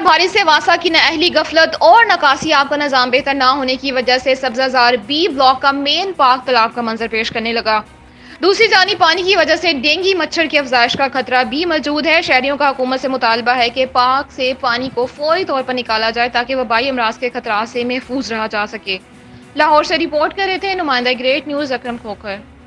लगातार बारिश से वासा की नाअहली, गफलत और नकासी आपका निज़ाम बेहतर ना होने की वजह से सब्जाजार बी ब्लॉक का मेन पार्क तालाब का मंजर पेश करने लगा। दूसरी जानी पानी की वजह से डेंगी मच्छर की अफजाइश का खतरा भी मौजूद है। शहरियों का हुकूमत से मुतालबा है कि पार्क से पानी को फौरी तौर पर निकाला जाए ताकि वबाई अमराज के खतरा से महफूज रहा जा सके। लाहौर से रिपोर्ट कर रहे थे नुमाइंदा ग्रेट न्यूज़ अकरम खोखर।